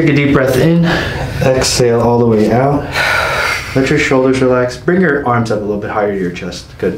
Take a deep breath in, exhale all the way out. Let your shoulders relax. Bring your arms up a little bit higher to your chest. Good.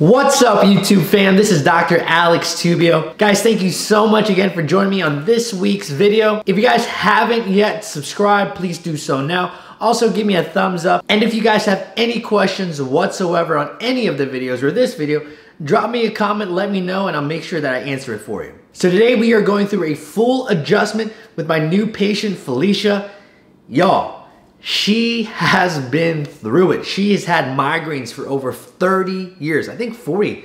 What's up, YouTube fam? This is Dr. Alex Tubio. Guys, thank you so much again for joining me on this week's video. If you guys haven't yet subscribed, please do so now. Also, give me a thumbs up. And if you guys have any questions whatsoever on any of the videos or this video, drop me a comment, let me know, and I'll make sure that I answer it for you. So today we are going through a full adjustment with my new patient, Felisa. Y'all, she has been through it. She has had migraines for over 30 years. I think 40,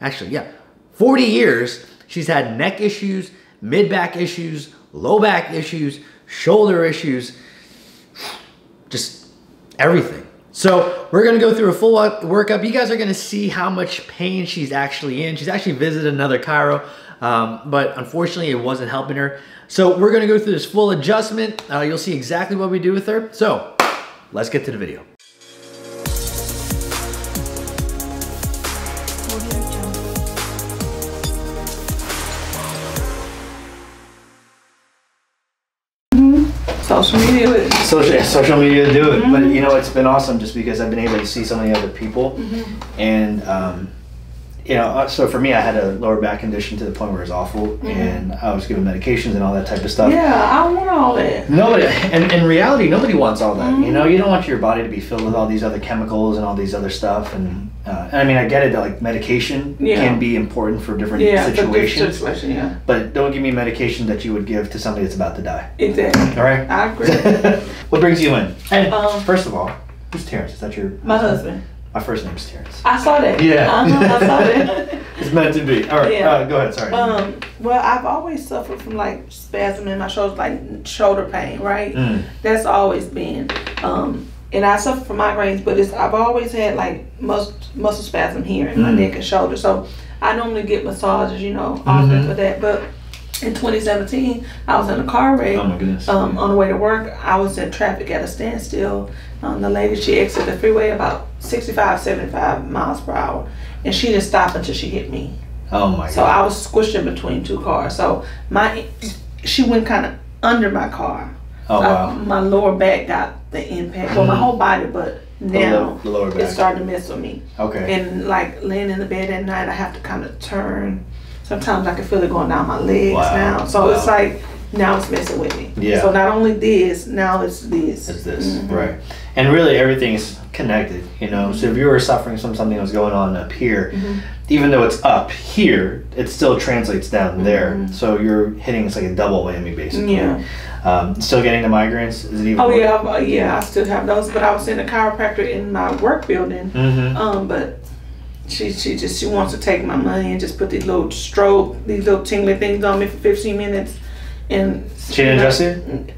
actually, yeah, 40 years. She's had neck issues, mid-back issues, low back issues, shoulder issues, just everything. So we're gonna go through a full workup. You guys are gonna see how much pain she's actually in. She's actually visited another chiro, but unfortunately it wasn't helping her. So we're gonna go through this full adjustment. You'll see exactly what we do with her. So let's get to the video. Social media would. Social media would do it. Mm-hmm. But you know, it's been awesome just because I've been able to see so many other people. Mm-hmm. And you know, so for me, I had a lower back condition to the point where it was awful. Mm-hmm. And I was given medications and all that type of stuff. Yeah, I want all that. Nobody, and in reality, nobody wants all that. Mm-hmm. You know, you don't want your body to be filled with all these other chemicals and all these other stuff. And I mean, I get it that like medication can be important for different situations. But don't give me medication that you would give to somebody that's about to die. Exactly. All right. I agree. What brings you in? And first of all, who's Terrence? Is that your husband? My first name's Terrence. I saw that. Yeah. I saw that. It's meant to be. All right. Yeah. Go ahead. Sorry. Well, I've always suffered from like spasm in my shoulders, like shoulder pain, right? Mm. That's always been. And I suffer from migraines, but I've always had like muscle spasm here in my neck and shoulder. So I normally get massages, you know, often for that. But in 2017, I was in a car wreck. Oh my goodness. On the way to work, I was in traffic at a standstill. The lady, she exited the freeway about 65, 75 miles per hour, and she didn't stop until she hit me. Oh my God. So I was squished in between two cars. So she went kind of under my car. Oh, wow. My lower back got the impact. Well, my whole body, but now the lower back. It's starting to mess with me. Okay. And like laying in the bed at night, I have to kind of turn. Sometimes I can feel it going down my legs now. So it's like, now it's messing with me. Yeah. So not only this, now it's this. It's this, right. And really everything is connected, you know. So if you were suffering from something that was going on up here, even though it's up here, it still translates down there. So you're hitting, it's like a double whammy basically. Yeah. Still getting the migraines? Is it even worse? Yeah, I still have those, but I was in a chiropractor in my work building, but she wants to take my money and just put these little strobe, these little tingling things on me for 15 minutes. And she didn't address it?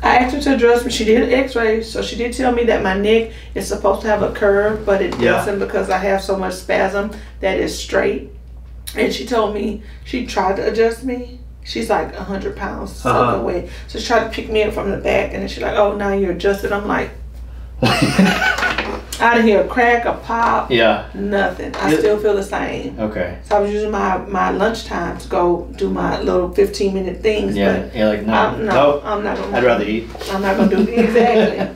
I asked her to address, but she did an x-ray, so she did tell me that my neck is supposed to have a curve, but it doesn't because I have so much spasm that it's straight. And she told me, she tried to adjust me. She's like 100 pounds away. So she tried to pick me up from the back, and then she's like, oh, now you're adjusted. I'm like, I didn't hear a crack, a pop, nothing. I still feel the same. Okay. So I was using my lunchtime to go do my little 15-minute things. Yeah, you're like, no, I'm not going to. I'd rather eat. I'm not going to do it. Exactly.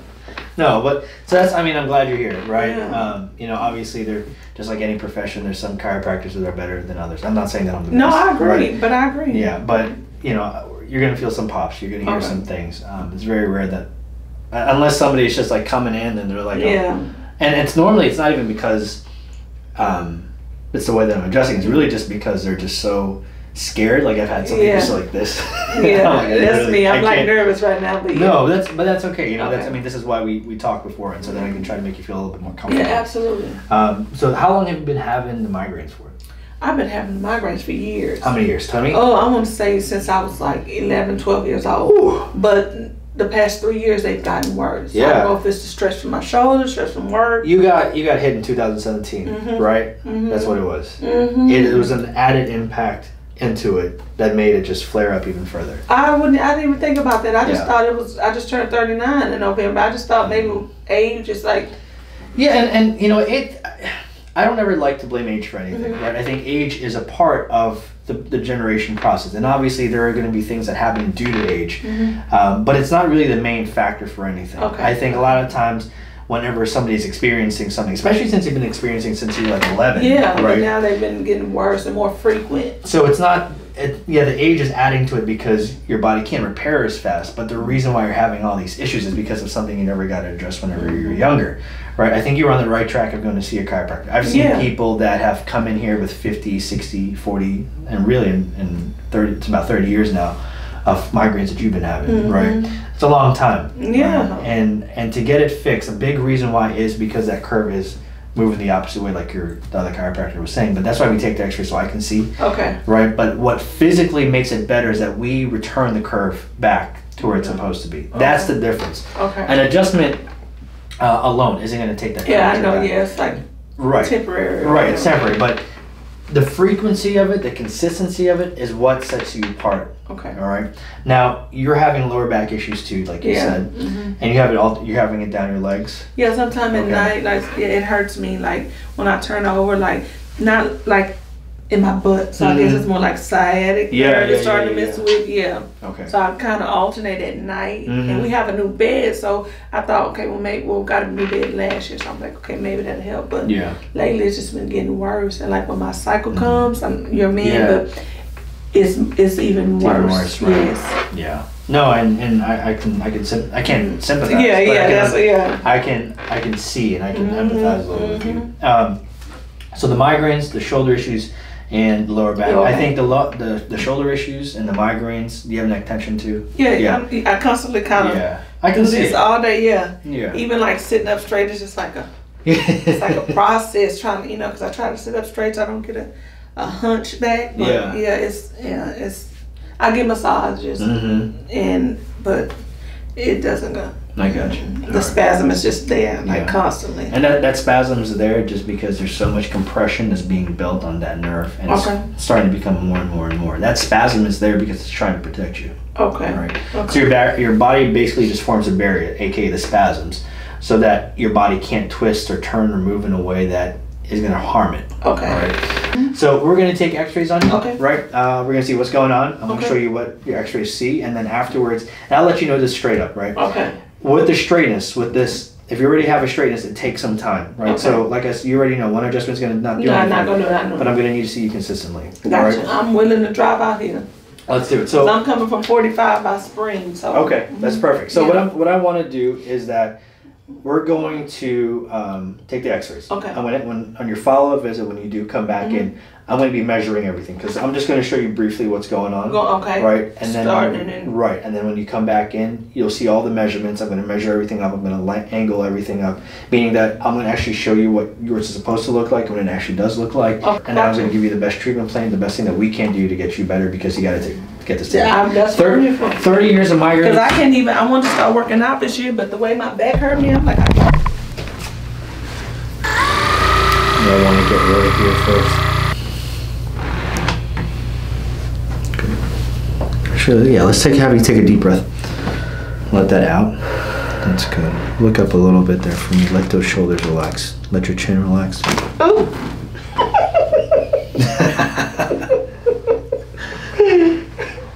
No, but, so that's, I mean, I'm glad you're here, right? Yeah. You know, obviously, just like any profession, there's some chiropractors that are better than others. I'm not saying that I'm the best. No, I agree, right? But I agree. Yeah, but, you know, you're going to feel some pops. You're going to hear some things. It's very rare that, unless somebody's just, like, coming in and they're like, oh. And it's normally, it's not even because it's the way that I'm adjusting. It's really just because they're just so scared. Like I've had something just like this. Yeah, like, that's really, me. I'm like nervous right now. But no, that's okay. You know, that's, I mean, this is why we talked before, and so then I can try to make you feel a little bit more comfortable. Yeah, absolutely. So how long have you been having the migraines for? I've been having migraines for years. How many years? Tell me. Oh, I want to say since I was like 11, 12 years old. Ooh. But the past 3 years, they've gotten worse. Yeah. I don't know if it's the stress from my shoulders, stress from work. You got hit in 2017, right? That's what it was. It was an added impact into it that made it just flare up even further. I didn't even think about that. I just thought it was. I just turned 39 in November. I just thought maybe age is like. Yeah, and you know it. I don't ever like to blame age for anything. Mm-hmm. Right? I think age is a part of the generation process. And obviously there are going to be things that happen due to age. Mm-hmm. But it's not really the main factor for anything. Okay. I think a lot of times whenever somebody's experiencing something, especially since you've been experiencing since you're like 11. Yeah, right? But now they've been getting worse and more frequent. So it's not... yeah, the age is adding to it because your body can't repair as fast, but the reason why you're having all these issues is because of something you never got to address whenever you were younger, right? I think you're on the right track of going to see a chiropractor. I've seen people that have come in here with 50, 60, 40, and really in 30, it's about 30 years now of migraines that you've been having, right? It's a long time. Yeah. And to get it fixed, a big reason why is because that curve is moving the opposite way, like the other chiropractor was saying. But that's why we take the x-ray, so I can see. Okay. Right? But what physically makes it better is that we return the curve back to where it's supposed to be. Okay. That's the difference. Okay. An adjustment alone isn't going to take that. Yeah, I know. Back. Yeah, it's like temporary. Right, it's temporary. But the frequency of it, the consistency of it, is what sets you apart. Okay. All right. Now you're having lower back issues too, like you said, and you have it all. You're having it down your legs. Yeah, sometimes at night, like it hurts me, like when I turn over, like not like in my butt. So I guess it's more like sciatic. Yeah, it's starting to mess with. Okay. So I kind of alternate at night, and we have a new bed. So I thought, okay, well maybe we got a new bed last year. So I'm like, okay, maybe that'll help. But lately it's just been getting worse, and like when my cycle comes, I'm your man, but. It's even worse. Right. Yes. Yeah. No, and I can't sympathize. Yeah, yeah, I can see and I can empathize a little with you. So the migraines, the shoulder issues, and lower back. I think the shoulder issues and the migraines. Do you have neck tension too? Yeah, yeah. I constantly kind of. Yeah. I can see it all day. Yeah. Yeah. Even like sitting up straight is just like a. It's like a process trying to because I try to sit up straight so I don't get a hunchback, but it's I get massages but it doesn't go. I got you. The spasm is just there, like constantly. And that spasm is there just because there's so much compression that's being built on that nerve, and it's starting to become more and more and more. That spasm is there because it's trying to protect you. Okay. Right. Okay. So your body basically just forms a barrier, aka the spasms, so that your body can't twist or turn or move in a way that is going to harm it. Okay. Right. So we're going to take x-rays on you. Okay. Right. We're going to see what's going on. I'm going to show you what your x-rays see. And then afterwards, and I'll let you know this straight up, right? Okay. With the straightness, with this, if you already have a straightness, it takes some time, right? Okay. So like I said, you already know one adjustment's going to not do anything. No, I'm not going to do that. But I'm going to need to see you consistently. Gotcha. Right? I'm willing to drive out here. Let's do it. So I'm coming from 45 by spring. So. Okay. That's perfect. So what I want to do is that we're going to take the x-rays. Okay. And when on your follow-up visit, when you do come back in, I'm going to be measuring everything because I'm just going to show you briefly what's going on. Okay. Right. And then when you come back in, you'll see all the measurements. I'm going to measure everything up. I'm going to angle everything up, meaning that I'm going to actually show you what yours is supposed to look like and what it actually does look like. Okay. And then I'm going to give you the best treatment plan, the best thing that we can do to get you better because you got to get this. Yeah, I'm just 30 years of migraine. Because I can't even. I want to start working out this year, but the way my back hurt me, I'm like. I want to get rid of here first. Yeah, let's have you take a deep breath. Let that out. That's good. Look up a little bit there for me. Let those shoulders relax. Let your chin relax. Oh.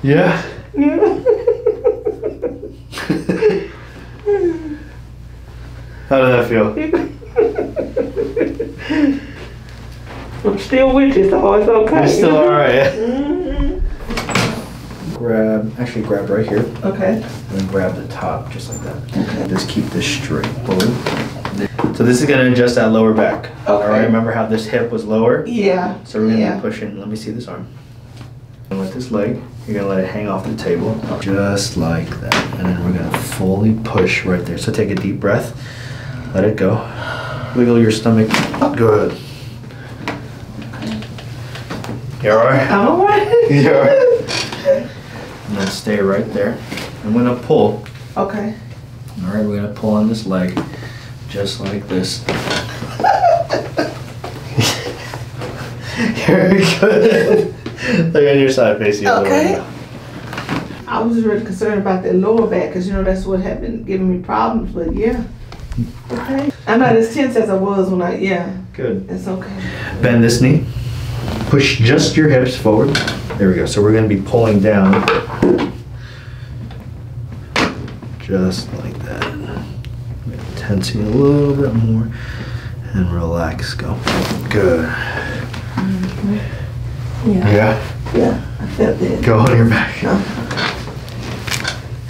Yeah. How did that feel? I'm still with you, so it's okay. You're still alright. Grab right here. Okay. And then grab the top just like that. Okay. Just keep this straight. Boom. So this is gonna adjust that lower back. Okay. All right. Remember how this hip was lower? Yeah. So we're gonna be pushing. Let me see this arm. And with this leg, you're gonna let it hang off the table, just like that. And then we're gonna fully push right there. So take a deep breath. Let it go. Wiggle your stomach. Good. You all right? I'm all right. You all right? And then stay right there. I'm gonna pull. Okay. All right, we're gonna pull on this leg, just like this. Very good. Look on your side, face. Okay. I was really concerned about that lower back, cause you know that's what had been giving me problems. But yeah. Okay. I'm not as tense as I was when I, yeah. Good. It's okay. Bend this knee. Push just your hips forward. There we go. So we're going to be pulling down. Just like that. Tensing a little bit more. And relax. Go. Good. Mm-hmm. Yeah. Yeah? Yeah. I felt that. Go on your back. No.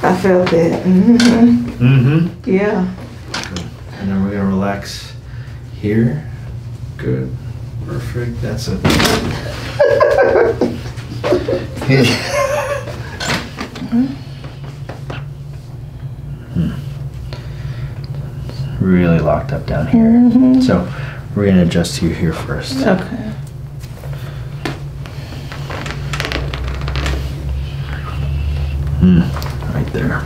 I felt that. Mm-hmm. Mm-hmm. Yeah. Good. And then we're going to relax here. Good. Perfect. That's it. Really locked up down here. Mm-hmm. So we're going to adjust you here first. Okay. Right there.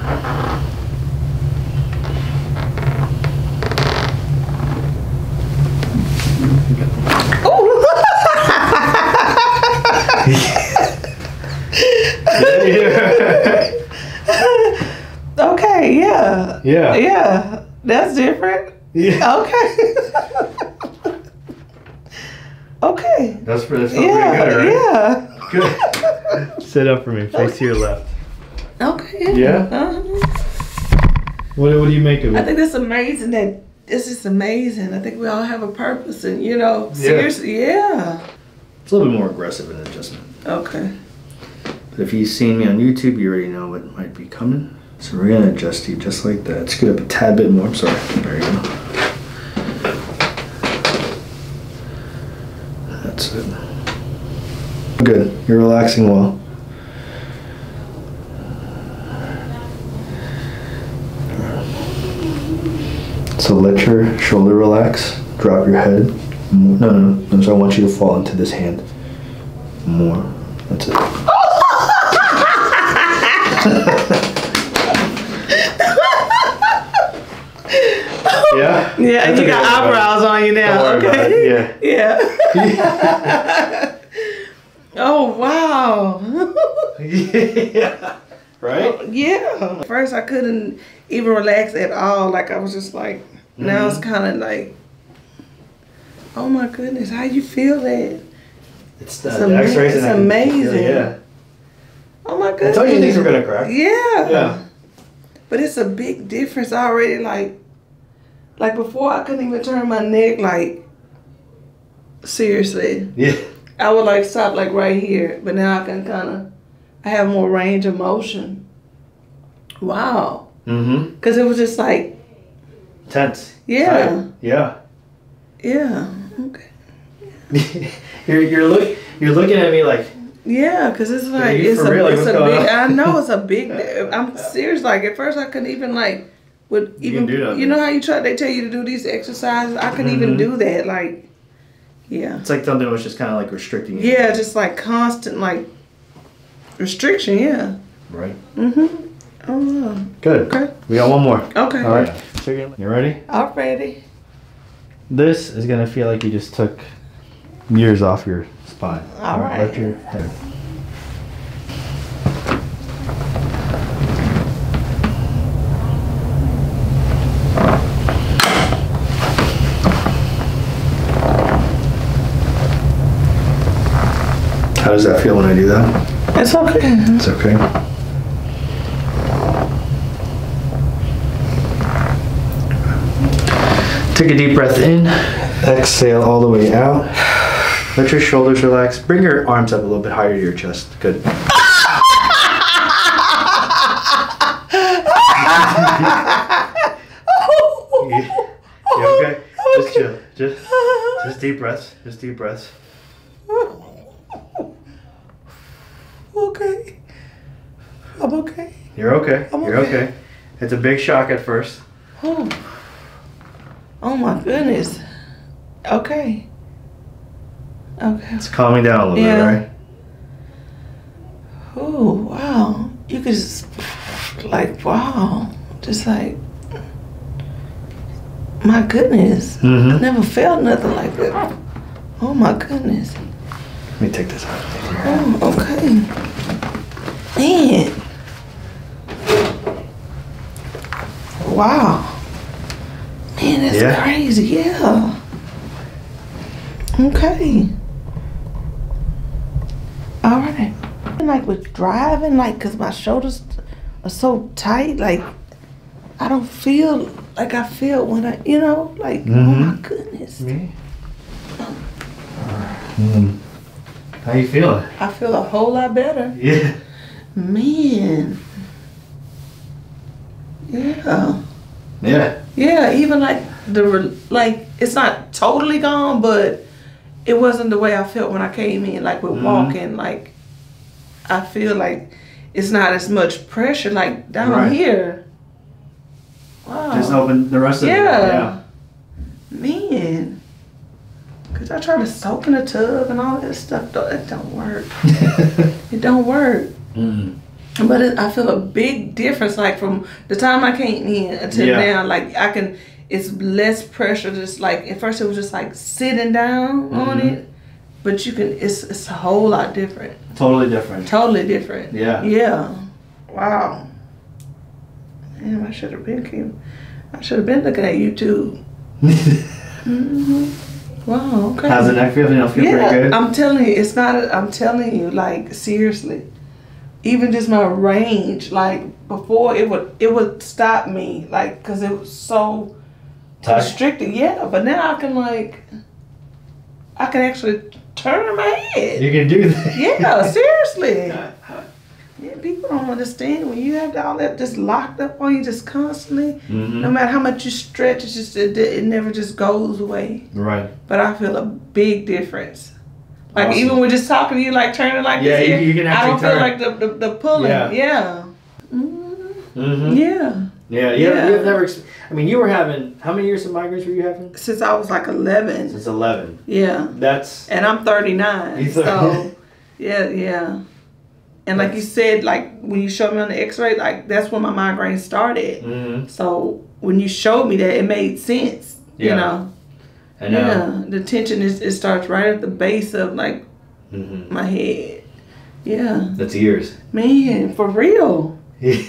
Okay, yeah. Yeah. Yeah. That's different. Yeah. Okay. Okay. That's pretty good, right? Yeah. Good. Sit up for me. Face to your left. Okay. Yeah. What do you make of it? I think that's amazing. That this is amazing. I think we all have a purpose, and you know, seriously, yeah. It's a little bit more aggressive in adjustment. Okay. But if you've seen me on YouTube, you already know what might be coming. So we're gonna adjust you just like that. Scoot up a tad bit more. I'm sorry. There you go. That's it. Good. You're relaxing well. So let your shoulder relax. Drop your head. No, no, no. So I want you to fall into this hand more. That's it. Yeah. Yeah, and you got eyebrows on you now. Okay. Yeah. Yeah. Oh wow. Yeah. Right? Well, yeah. First I couldn't even relax at all. Like I was just like, now it's kind of like, oh my goodness, how you feel that? It's the X-rays. It's amazing. Yeah. Oh my goodness. I told you things were gonna crack. Yeah. Yeah. But it's a big difference already. Like before, I couldn't even turn my neck, like, seriously. Yeah. I would like stop like right here, but now I can kind of, I have more range of motion. Wow. Mm-hmm. Because it was just like. Tense. Yeah. Tight. Yeah. Yeah. Okay. You're looking at me like. Yeah, because it's like, it's a, real? It's like, a big, I know it's a big, I'm serious, like at first I couldn't even like. Would even you know how you try? They tell you to do these exercises. I couldn't even do that. Like, yeah. It's like something that was just kind of like restricting you. Yeah, just like constant like restriction. Yeah. Right. Mm-hmm. Oh. Good. Okay. We got one more. Okay. All right. You ready? I'm ready. This is gonna feel like you just took years off your spine. All right. Lift your head. How does that feel when I do that? It's okay. It's okay. Take a deep breath in. Exhale all the way out. Let your shoulders relax. Bring your arms up a little bit higher to your chest. Good. You okay? Just chill. Just deep breaths. Just deep breaths. Okay. I'm okay. You're okay. You're okay. It's a big shock at first. Oh. Oh my goodness. Okay. Okay. It's calming down a little bit, right? Oh wow. You could just like wow. Just like my goodness. I never felt nothing like that. Oh my goodness. Let me take this out. Oh, okay. Man. Wow. Man, that's That's crazy, yeah. Okay. All right. Like with driving, like, cause my shoulders are so tight, like, I don't feel like I feel when I, you know, like, oh my goodness. Me? How you feeling? I feel a whole lot better. Yeah. Man. Yeah. Yeah. Yeah, even like it's not totally gone, but it wasn't the way I felt when I came in, like with walking, like I feel like it's not as much pressure like down here. Wow. Just open the rest of it. Yeah. Man. Cause I try to soak in a tub and all that stuff, though it don't work. It don't work. But I feel a big difference, like from the time I came in until now. Like I can, it's less pressure. Just like at first, it was just like sitting down on it, but you can. It's a whole lot different. Totally different. Totally different. Yeah. Yeah. Wow. Damn, I should have been. I should have been looking at YouTube. Wow. Okay. How's the neck feeling? I feel pretty good. I'm telling you, it's not. I'm telling you, like seriously. Even just my range, like before it would stop me, like because it was so restricted. Yeah, but now I can like, I can actually turn my head. You can do that. Yeah, seriously. Yeah, people don't understand when you have all that just locked up on you, just constantly. No matter how much you stretch, it's just it never just goes away. Right. But I feel a big difference. Like awesome. Even with just talking to you, like turning like this, you can actually I don't feel like the pulling. Yeah. Yeah. Yeah. Yeah. Yeah. You've never. I mean, you were having how many years of migraines were you having? Since I was like 11. Since 11. Yeah. That's. And I'm 39. So. Yeah. Yeah. And like you said, like when you showed me on the X-ray, like that's when my migraine started. So when you showed me that, it made sense. Yeah. You know. And, the tension it starts right at the base of like my head. Yeah. That's years. Man, for real. Yeah.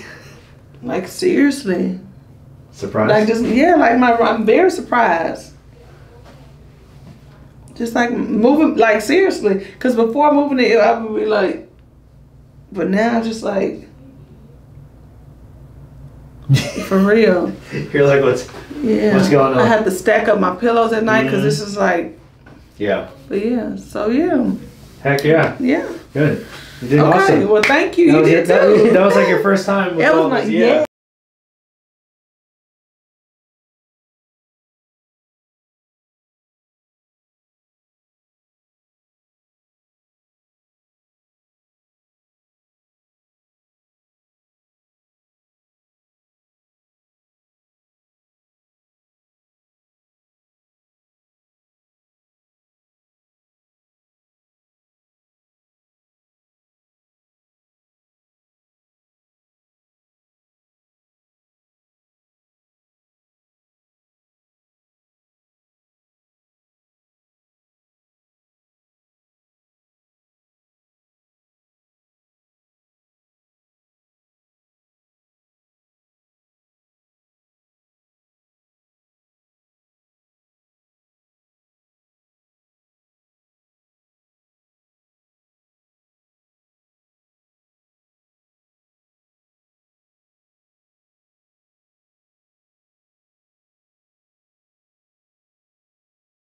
Like seriously. Surprised. Like just like I'm very surprised. Just like moving, like seriously, because before moving it, I would be like, but now I'm just like. For real. You're like, what's going on? I have to stack up my pillows at night because this is like. Yeah. But yeah, so yeah. Heck yeah. Yeah. Good. You did awesome. Well, thank you. You did too. That was like your first time with all this. Yeah.